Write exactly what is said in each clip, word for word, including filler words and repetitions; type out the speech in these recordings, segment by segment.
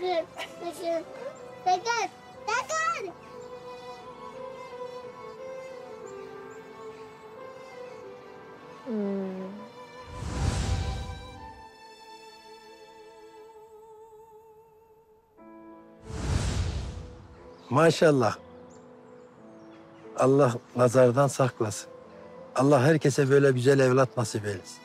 Sakın, sakın, sakın, sakın. Hmm. Maşallah. Allah nazardan saklasın. Allah herkese böyle güzel evlat nasip eylesin.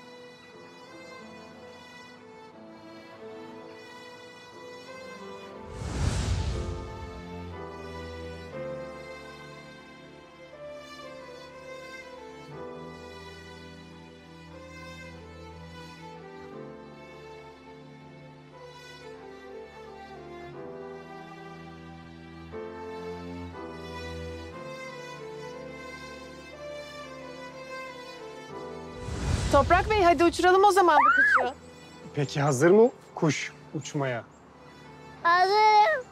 Toprak Bey, hadi uçuralım o zaman bu kuşu. Peki hazır mı kuş uçmaya? Hazırım.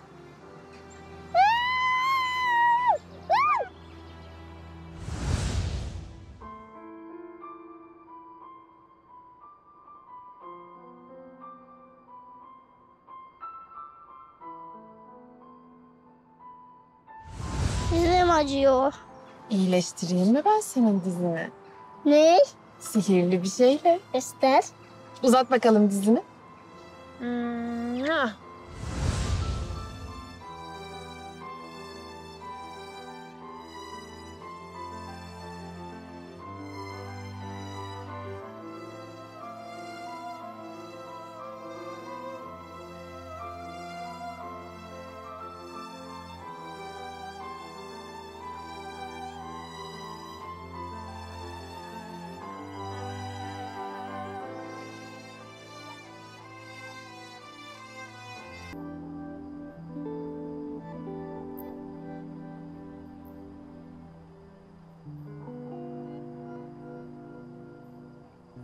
Dizim acıyor. İyileştireyim mi ben senin dizini? Ne? Sihirli bir şeyle. Ester. Uzat bakalım dizini. Hmm, ah.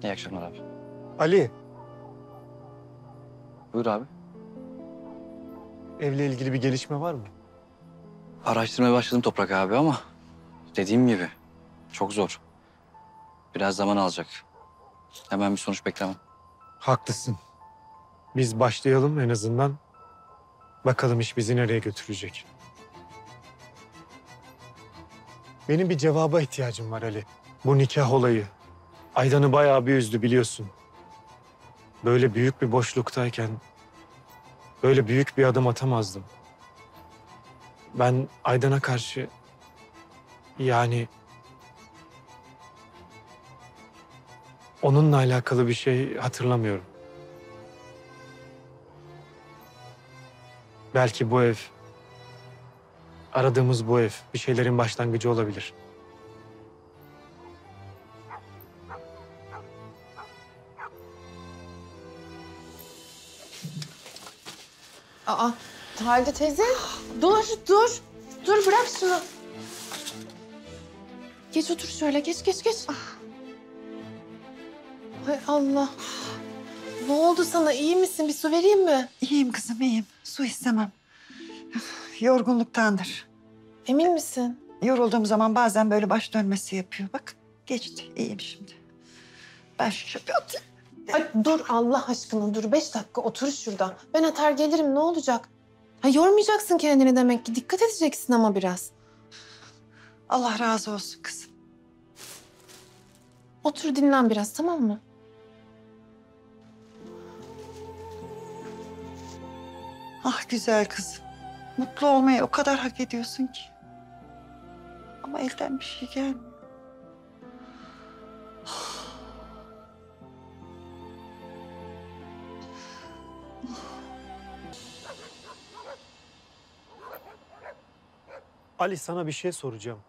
İyi akşamlar abi. Ali. Buyur abi. Evle ilgili bir gelişme var mı? Araştırmaya başladım Toprak abi ama dediğim gibi çok zor. Biraz zaman alacak. Hemen bir sonuç beklemem. Haklısın. Biz başlayalım en azından. Bakalım iş bizi nereye götürecek. Benim bir cevaba ihtiyacım var Ali. Bu nikah olayı. Aydan'ı bayağı bir üzdü biliyorsun. Böyle büyük bir boşluktayken böyle büyük bir adım atamazdım. Ben Aydan'a karşı yani onunla alakalı bir şey hatırlamıyorum. Belki bu ev, aradığımız bu ev bir şeylerin başlangıcı olabilir. Aa, Halide teyze, dur, dur. Dur, bırak şunu. Geç otur şöyle, geç, geç, geç. Hay Allah. Ne oldu sana, iyi misin? Bir su vereyim mi? İyiyim kızım, iyiyim. Su istemem. Yorgunluktandır. Emin misin? Yorulduğum zaman bazen böyle baş dönmesi yapıyor. Bak, geçti, iyiyim şimdi. Ben şu çöpü atayım. Ay dur Allah aşkına dur. Beş dakika otur şurada. Ben atar gelirim ne olacak? Ha, yormayacaksın kendini demek ki. Dikkat edeceksin ama biraz. Allah razı olsun kızım. Otur dinlen biraz tamam mı? Ah güzel kızım. Mutlu olmayı o kadar hak ediyorsun ki. Ama elden bir şey gelmiyor. Ali sana bir şey soracağım.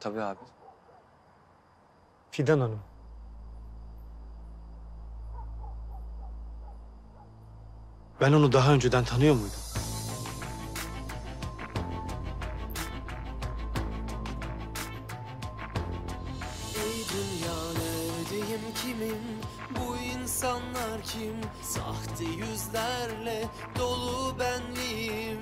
Tabii abi. Fidan Hanım. Ben onu daha önceden tanıyor muydum? Ey dünya neredeyim kimin? Bu insanlar kim? Sahte yüzlerle dolu benliğim.